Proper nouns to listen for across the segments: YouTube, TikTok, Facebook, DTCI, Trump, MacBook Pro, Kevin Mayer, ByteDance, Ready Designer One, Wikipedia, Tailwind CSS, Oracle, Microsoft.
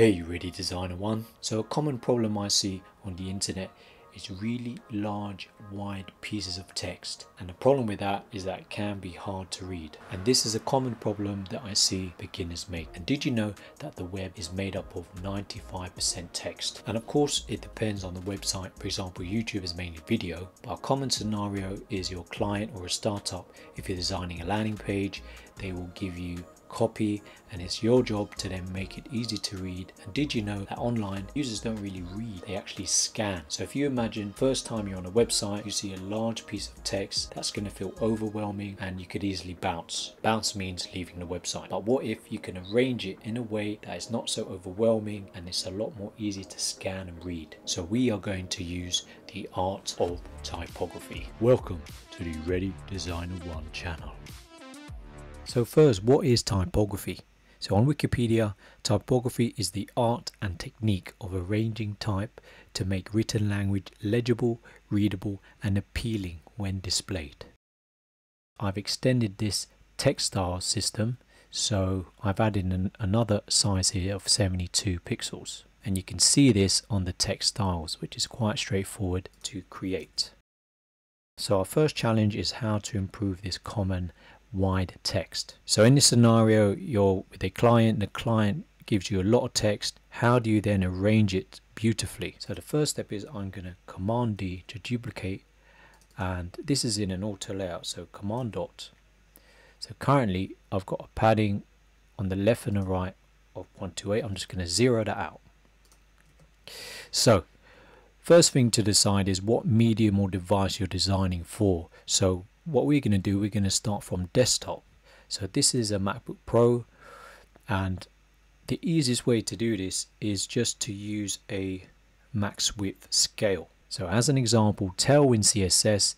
Hey Ready Designer One. So a common problem I see on the internet is really large wide pieces of text, and the problem with that is that it can be hard to read, and this is a common problem that I see beginners make. And did you know that the web is made up of 95% text? And of course it depends on the website. For example, YouTube is mainly video, but a common scenario is your client or a startup. If you're designing a landing page, they will give you copy, and it's your job to then make it easy to read. And did you know that online users don't really read, they actually scan? So if you imagine first time you're on a website, you see a large piece of text, that's going to feel overwhelming and you could easily bounce. Bounce means leaving the website. But what if you can arrange it in a way that is not so overwhelming and it's a lot more easy to scan and read? So we are going to use the art of typography. Welcome to the Ready Designer One channel. So first, what is typography? So on Wikipedia, typography is the art and technique of arranging type to make written language legible, readable, and appealing when displayed. I've extended this textile system, so I've added another size here of 72 pixels. And you can see this on the textiles, which is quite straightforward to create. So our first challenge is how to improve this common wide text. So in this scenario, you're with a client, the client gives you a lot of text. How do you then arrange it beautifully? So the first step is I'm going to Command D to duplicate, and this is in an auto layout, so Command dot. So currently I've got a padding on the left and the right of 128. I'm just going to zero that out. So first thing to decide is what medium or device you're designing for. So what we're going to do, we're going to start from desktop. So this is a MacBook Pro, and the easiest way to do this is just to use a max width scale. So as an example, Tailwind CSS,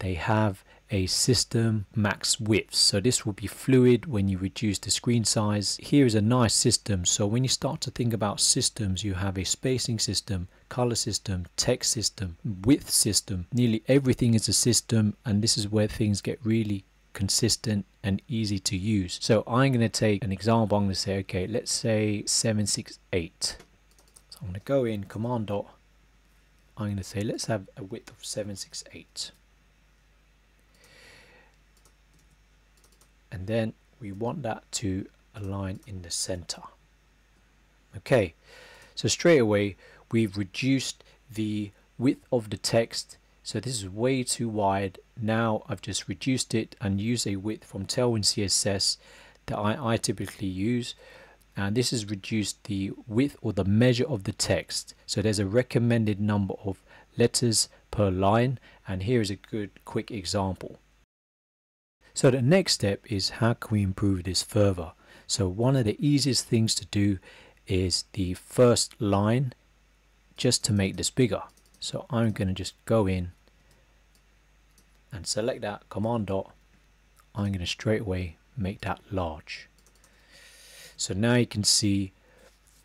they have a system max width, so this will be fluid when you reduce the screen size. Here is a nice system, so when you start to think about systems, you have a spacing system, color system, text system, width system. Nearly everything is a system, and this is where things get really consistent and easy to use. So I'm going to take an example. I'm going to say, okay, let's say 768. So I'm going to go in Command dot, I'm going to say let's have a width of 768. And then we want that to align in the center. Okay, so straight away we've reduced the width of the text. So this is way too wide. Now I've just reduced it and used a width from Tailwind CSS that I typically use, and this has reduced the width or the measure of the text. So there's a recommended number of letters per line, and here is a good quick example. So the next step is how can we improve this further? So one of the easiest things to do is the first line, just to make this bigger. So I'm going to just go in and select that Command dot. I'm going to straight away make that large. So now you can see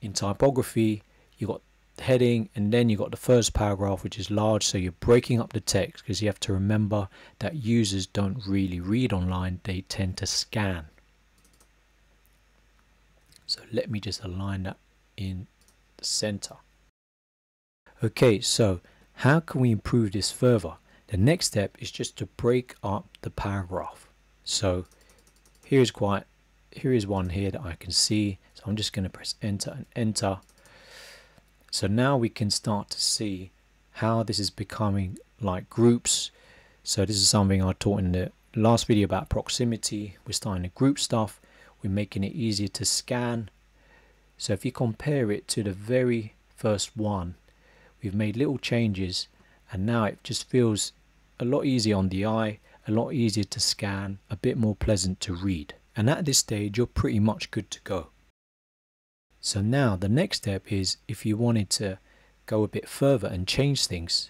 in typography, you've got the heading and then you've got the first paragraph, which is large, so you're breaking up the text, because you have to remember that users don't really read online, they tend to scan. So let me just align that in the center. Okay, so how can we improve this further? The next step is just to break up the paragraph. So here is one here that I can see, so I'm just going to press enter and enter. So now we can start to see how this is becoming like groups. So this is something I taught in the last video about proximity. We're starting to group stuff. We're making it easier to scan. So if you compare it to the very first one, we've made little changes, and now it just feels a lot easier on the eye, a lot easier to scan, a bit more pleasant to read. And at this stage, you're pretty much good to go. So now the next step is if you wanted to go a bit further and change things.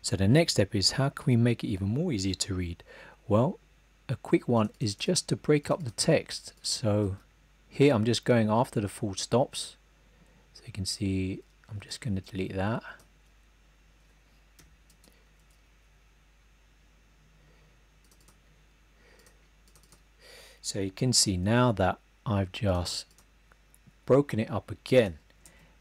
So the next step is how can we make it even more easier to read? Well, a quick one is just to break up the text. So here I'm just going after the full stops. So you can see I'm just going to delete that. So you can see now that I've just broken it up again,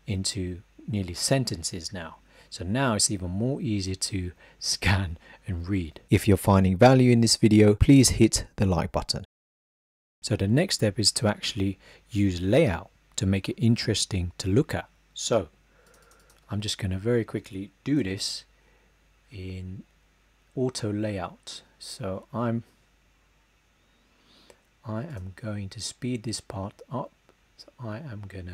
into nearly sentences now. So now it's even more easier to scan and read. If you're finding value in this video, please hit the like button. So the next step is to actually use layout to make it interesting to look at. So I'm just going to very quickly do this in auto layout. So I am going to speed this part up. So I am going to .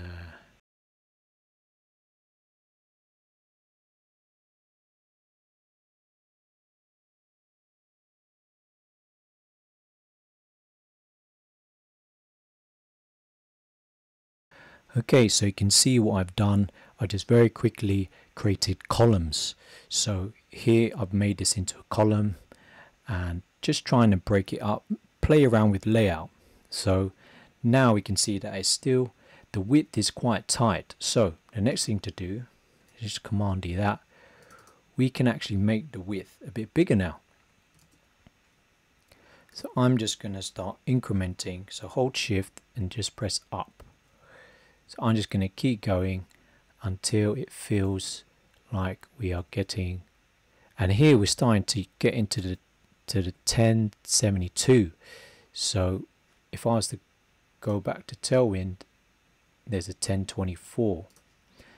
Okay, so you can see what I've done. I just very quickly created columns. So here I've made this into a column and just trying to break it up, play around with layout. So now we can see that it's still, the width is quite tight. So the next thing to do is just Command D that. We can actually make the width a bit bigger now. So I'm just going to start incrementing. So hold Shift and just press up. So I'm just going to keep going until it feels like we are getting, and here we're starting to get into the 1072. So if I was to go back to Tailwind, there's a 1024.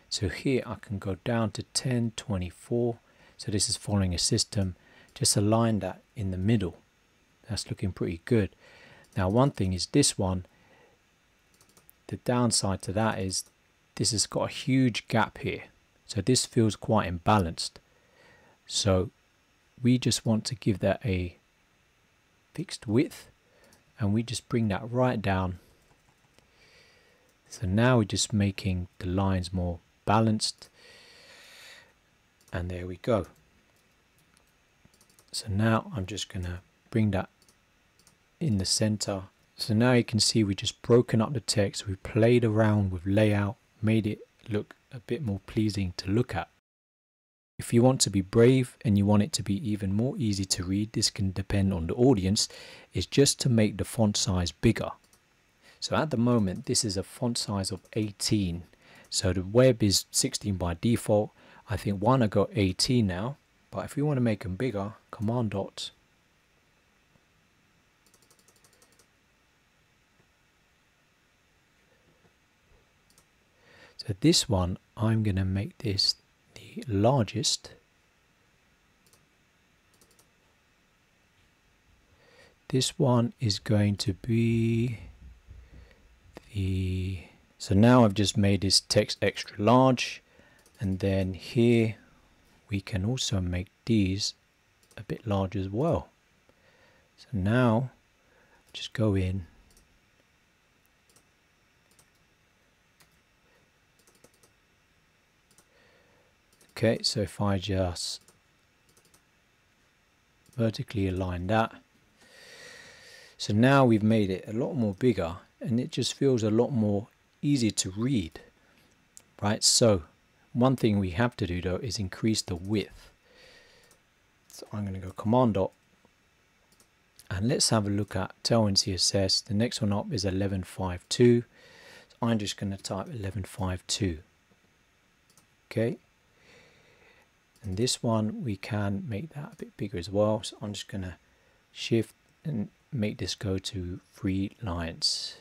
So here I can go down to 1024. So this is following a system. Just align that in the middle. That's looking pretty good. Now one thing is this one. The downside to that is this has got a huge gap here, so this feels quite imbalanced. So we just want to give that a fixed width, and we just bring that right down. So now we're just making the lines more balanced, and there we go. So now I'm just gonna bring that in the center. So now you can see we've just broken up the text, we played around with layout, made it look a bit more pleasing to look at. If you want to be brave and you want it to be even more easy to read, this can depend on the audience, is just to make the font size bigger. So at the moment this is a font size of 18. So the web is 16 by default. I think one I got 18 now, but if we want to make them bigger, Command dot. So this one, I'm going to make this the largest. This one is going to be the... So now I've just made this text extra large. And then here we can also make these a bit large as well. So now just go in. Okay, so if I just vertically align that, so now we've made it a lot more bigger and it just feels a lot more easy to read, right? So one thing we have to do though is increase the width. So I'm going to go Command dot and let's have a look at Tailwind CSS. The next one up is 1152. So I'm just going to type 1152. Okay. And this one we can make that a bit bigger as well. So I'm just going to shift and make this go to 3 lines.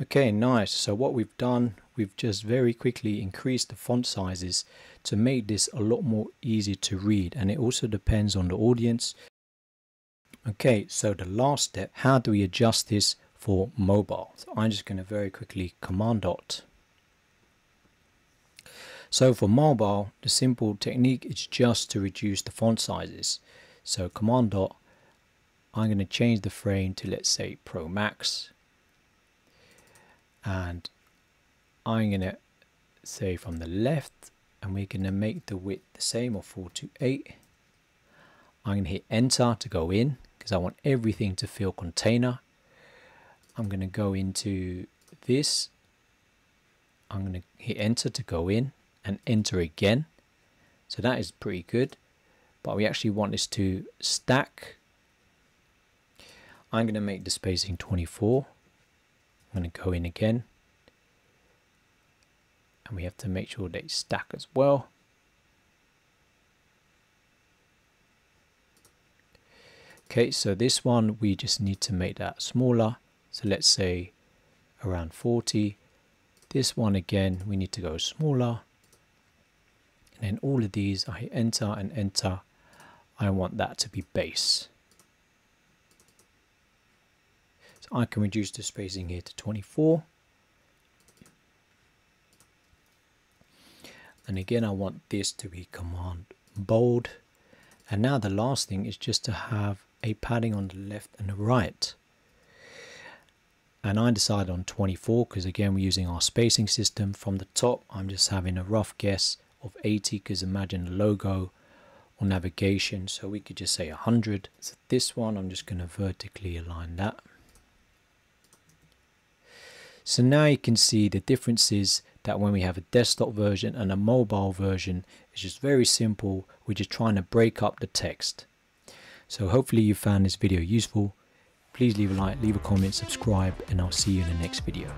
Okay, nice. So what we've done, we've just very quickly increased the font sizes to make this a lot more easy to read, and it also depends on the audience. Okay, so the last step, how do we adjust this for mobile? So I'm just going to very quickly Command dot. So for mobile, the simple technique is just to reduce the font sizes. So Command dot, I'm going to change the frame to, let's say, Pro Max. And I'm going to say from the left, and we're going to make the width the same, or 428. I'm going to hit enter to go in because I want everything to feel container. I'm going to go into this I'm going to hit enter to go in and enter again. So that is pretty good, but we actually want this to stack. I'm going to make the spacing 24. I'm going to go in again, and we have to make sure they stack as well. Okay, so this one we just need to make that smaller, so let's say around 40. This one again we need to go smaller, and then all of these I hit enter and enter. I want that to be base, so I can reduce the spacing here to 24, and again I want this to be command bold. And now the last thing is just to have a padding on the left and the right. And I decided on 24 because again we're using our spacing system. From the top I'm just having a rough guess of 80 because imagine the logo or navigation, so we could just say 100. So this one I'm just going to vertically align that. So now you can see the differences that when we have a desktop version and a mobile version, it's just very simple. We're just trying to break up the text. So hopefully you found this video useful. Please leave a like, leave a comment, subscribe, and I'll see you in the next video.